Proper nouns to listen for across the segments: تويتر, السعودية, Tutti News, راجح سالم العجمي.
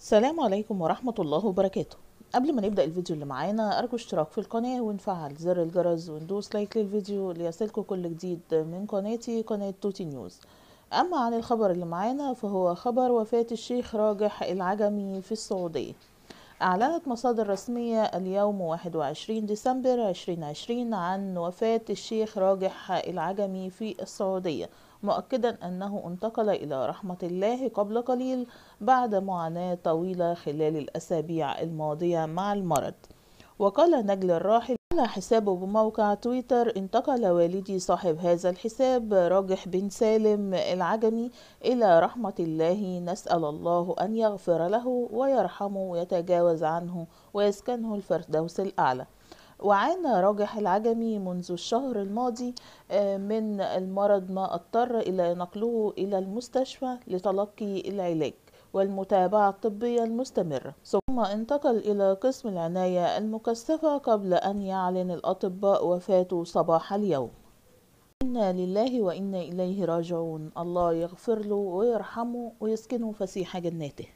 السلام عليكم ورحمة الله وبركاته. قبل ما نبدأ الفيديو اللي معانا أرجو اشتراك في القناة ونفعل زر الجرس وندوس لايك للفيديو ليصلكوا كل جديد من قناتي قناة توتي نيوز. أما عن الخبر اللي معانا فهو خبر وفاة الشيخ راجح العجمي في السعودية. أعلنت مصادر رسمية اليوم 21 ديسمبر 2020 عن وفاة الشيخ راجح العجمي في السعودية، مؤكدا أنه انتقل إلى رحمة الله قبل قليل بعد معاناة طويلة خلال الأسابيع الماضية مع المرض. وقال نجل الراحل على حسابه بموقع تويتر: انتقل والدي صاحب هذا الحساب راجح بن سالم العجمي إلى رحمة الله، نسأل الله أن يغفر له ويرحمه ويتجاوز عنه ويسكنه الفردوس الأعلى. وعانى راجح العجمي منذ الشهر الماضي من المرض، ما اضطر إلى نقله إلى المستشفى لتلقي العلاج والمتابعة الطبية المستمرة، ثم انتقل إلى قسم العناية المكثفة قبل أن يعلن الأطباء وفاته صباح اليوم. إنا لله وإنا إليه راجعون، الله يغفر له ويرحمه ويسكنه فسيح جناته.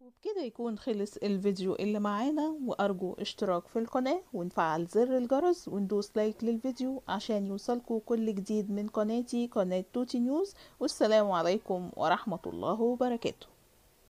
وبكده يكون خلص الفيديو اللي معانا، وأرجو اشتراك في القناة ونفعل زر الجرس وندوس لايك للفيديو عشان يوصلكوا كل جديد من قناتي قناة توتي نيوز. والسلام عليكم ورحمة الله وبركاته.